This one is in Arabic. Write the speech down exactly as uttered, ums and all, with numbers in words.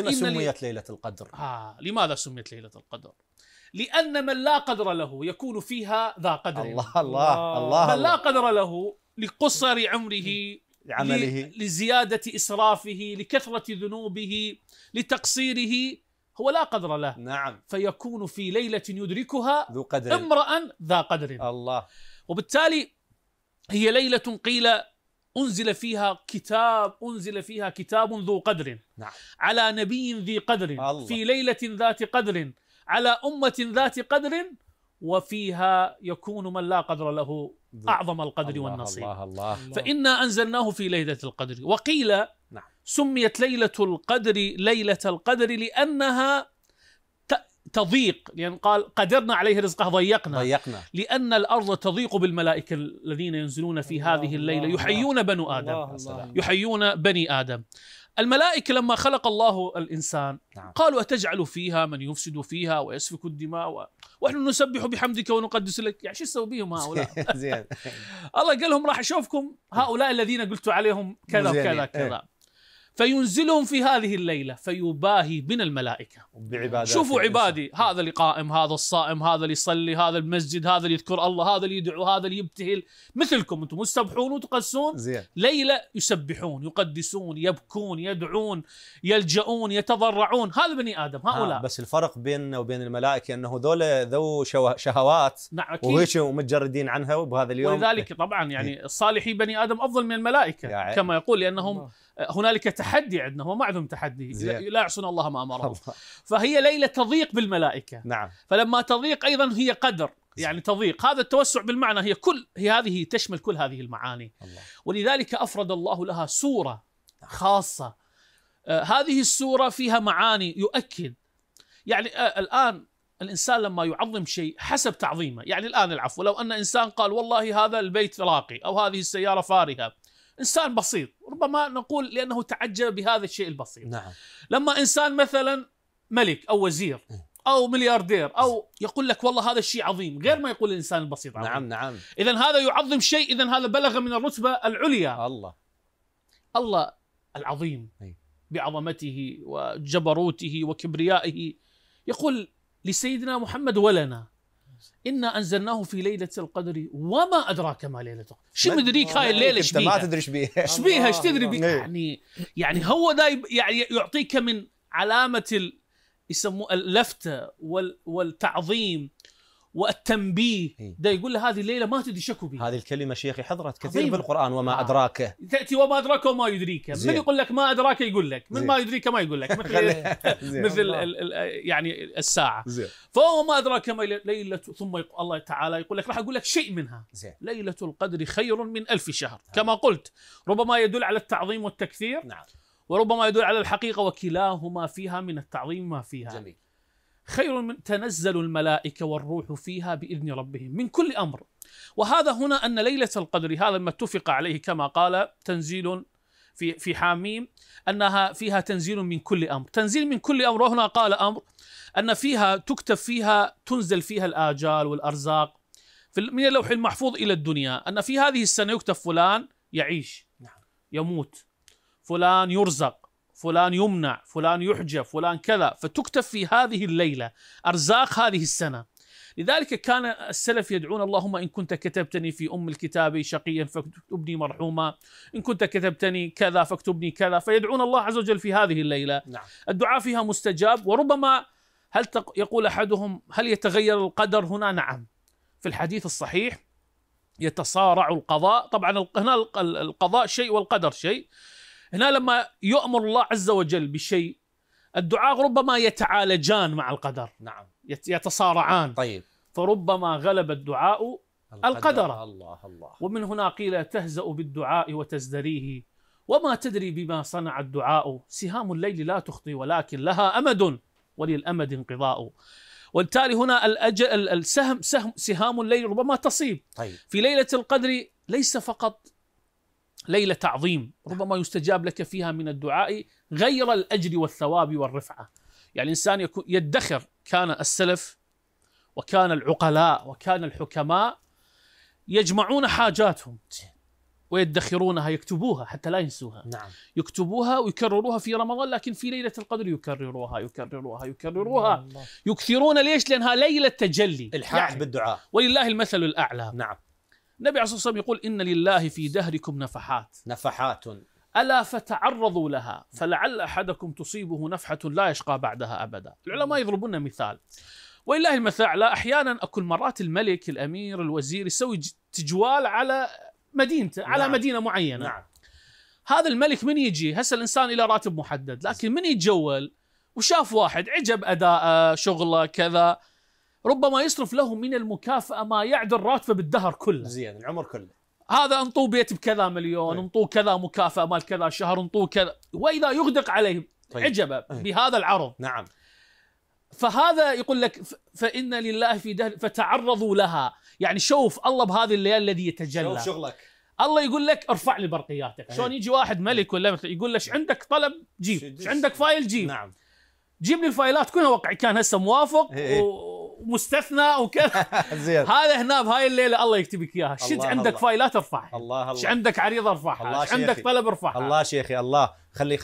لما سميت ليلة القدر؟ آه، لماذا سميت ليلة القدر؟ لأن من لا قدر له يكون فيها ذا قدر. الله الله الله. من لا قدر له لقصر عمره، لعمله، لزيادة إسرافه، لكثرة ذنوبه، لتقصيره، هو لا قدر له. نعم. فيكون في ليلة يدركها ذو قدر، امرأ ذا قدر. الله. وبالتالي هي ليلة قيل أنزل فيها كتاب، أنزل فيها كتاب ذو قدر. نعم. على نبي ذي قدر. الله. في ليلة ذات قدر، على أمة ذات قدر، وفيها يكون من لا قدر له أعظم القدر والنصيب. الله الله. فإنا أنزلناه في ليلة القدر. وقيل نعم. سميت ليلة القدر ليلة القدر لأنها تضيق، لأن يعني قال قدرنا عليه رزقه ضيقنا. ضيقنا لأن الأرض تضيق بالملائكة الذين ينزلون في هذه الليلة يحيون بنو آدم، يحيون بني آدم. الملائكة لما خلق الله الإنسان نعم. قالوا أتجعل فيها من يفسد فيها ويسفك الدماء و... ونحن نسبح بحمدك ونقدس لك، يعني شو تسوي بهم هؤلاء؟ الله قال لهم راح أشوفكم هؤلاء الذين قلت عليهم كذا وكذا كذا، فينزلهم في هذه الليلة فيباهي بنا الملائكة. شوفوا عبادي، هذا اللي قائم، هذا الصائم، هذا اللي يصلي، هذا المسجد، هذا اللي يذكر الله، هذا اللي يدعو، هذا اللي يبتهل، مثلكم انتم تسبحون وتقدسون. ليلة يسبحون، يقدسون، يبكون، يدعون، يلجؤون، يتضرعون، هذا بني آدم هؤلاء. آه بس الفرق بيننا وبين الملائكة انه هذول ذو شهوات نعم وهيش ومتجردين عنها وبهذا اليوم، ولذلك طبعا يعني الصالحي بني آدم افضل من الملائكة كما يقول، لانهم الله. هنالك تحدي عندنا، هو ما عندهم تحدي، لا يعصون الله ما أمرهم. فهي ليلة تضيق بالملائكة. نعم. فلما تضيق أيضا هي قدر، يعني تضيق، هذا التوسع بالمعنى هي كل هي هذه تشمل كل هذه المعاني. الله. ولذلك أفرد الله لها سورة خاصة. آه هذه السورة فيها معاني يؤكد، يعني آه الآن الإنسان لما يعظم شيء حسب تعظيمه، يعني الآن العفو، لو أن إنسان قال والله هذا البيت راقي أو هذه السيارة فارهة، إنسان بسيط ربما نقول لأنه تعجب بهذا الشيء البسيط. نعم. لما إنسان مثلا ملك أو وزير أو ملياردير أو يقول لك والله هذا الشيء عظيم، غير ما يقول الإنسان البسيط عظيم. نعم نعم. إذا هذا يعظم شيء، إذا هذا بلغ من الرتبة العليا. الله الله العظيم بعظمته وجبروته وكبريائه يقول لسيدنا محمد ولنا إنا أنزلناه في ليلة القدر وما أدراك ما ليلة القدر. شو مدريك هاي الليلة شبيها؟ ما تدري شبيها. شبيها ايش تدري بيها؟ يعني يعني هو ده يعني يعطيك من علامة ال... يسموه اللفتة وال... والتعظيم والتنبيه. ده يقول له هذه الليلة ما تدري شكو بيها. هذه الكلمة شيخي حضرت كثير عظيم. في القرآن وما أدراك. تأتي وما أدراك وما يدريك. من يقول لك ما أدراك يقول لك، من زي. ما يدريك ما يقول لك. مثل مثل ال ال يعني الساعة. زي. فهو ما أدراك ما ليلة، ثم الله تعالى يقول لك راح أقول لك شيء منها. زي. ليلة القدر خير من ألف شهر. زي. كما قلت ربما يدل على التعظيم والتكثير. نعم. وربما يدل على الحقيقة، وكلاهما فيها من التعظيم ما فيها. جميل. خير من تنزل الملائكة والروح فيها بإذن ربهم من كل أمر. وهذا هنا أن ليلة القدر هذا ما اتفق عليه كما قال تنزيل في في حاميم، أنها فيها تنزيل من كل أمر، تنزيل من كل أمر. وهنا قال أمر أن فيها تكتب فيها تنزل فيها الآجال والأرزاق من اللوح المحفوظ إلى الدنيا، أن في هذه السنة يكتب فلان يعيش يموت، فلان يرزق، فلان يمنع، فلان يحجب، فلان كذا، فتكتب في هذه الليلة أرزاق هذه السنة. لذلك كان السلف يدعون اللهم إن كنت كتبتني في أم الكتاب شقيا فاكتبني مرحوما، إن كنت كتبتني كذا فاكتبني كذا، فيدعون الله عز وجل في هذه الليلة. نعم. الدعاء فيها مستجاب. وربما هل يقول أحدهم هل يتغير القدر هنا؟ نعم، في الحديث الصحيح يتصارع القضاء، طبعا هنا القضاء شيء والقدر شيء. هنا لما يؤمر الله عز وجل بشيء الدعاء ربما يتعالجان مع القدر. نعم. يتصارعان. طيب. فربما غلب الدعاء القدر. القدر. الله الله. ومن هنا قيل تهزأ بالدعاء وتزدريه وما تدري بما صنع الدعاء، سهام الليل لا تخطي ولكن لها أمد وللأمد انقضاء. وبالتالي هنا الأجل السهم سهم سهام الليل ربما تصيب. طيب. في ليلة القدر ليس فقط ليلة تعظيم، ربما يستجاب لك فيها من الدعاء غير الأجر والثواب والرفعة. يعني الإنسان يدخر، كان السلف وكان العقلاء وكان الحكماء يجمعون حاجاتهم ويدخرونها، يكتبوها حتى لا ينسوها. نعم. يكتبوها ويكرروها في رمضان، لكن في ليلة القدر يكرروها يكرروها يكرروها. الله. يكثرون. ليش؟ لأنها ليلة تجلي، الحاح يعني بالدعاء، ولله المثل الأعلى. نعم. النبي عليه الصلاة والسلام يقول: إن لله في دهركم نفحات، نفحات ألا فتعرضوا لها فلعل أحدكم تصيبه نفحة لا يشقى بعدها أبدا. العلماء يضربون مثال، ولله المثل الأعلى. أحيانا أكل مرات الملك، الأمير، الوزير يسوي تجوال على مدينته، على نعم. مدينة معينة. نعم. هذا الملك من يجي، هسه الإنسان إلى راتب محدد، لكن من يتجول وشاف واحد عجب أداءه، شغله، كذا، ربما يصرف له من المكافأة ما يعدل راتبه بالدهر كله، زين العمر كله. هذا انطوه بيت بكذا مليون، انطوه أيه. كذا مكافأة مال كذا شهر، انطوه كذا، وإذا يغدق عليه طيب. عجبه أيه. بهذا العرض. نعم. فهذا يقول لك: فإن لله في دهر فتعرضوا لها، يعني شوف الله بهذه الليالي الذي يتجلى، شوف شغلك. الله يقول لك: ارفع لي برقياتك. أيه. شلون يجي واحد ملك ولا مثل يقول لك: عندك طلب جيب، عندك فايل جيب. نعم. جيب لي الفايلات كلها وقعي، كان هسه موافق أيه. و... مستثنى وكذا. هذا هنا بهاي الليله الله يكتبك اياها، شد عندك فايلات ارفعها، شد عندك عريضه ارفعها، شد عندك طلب ارفعها. الله شيخي، الله خلي, خلي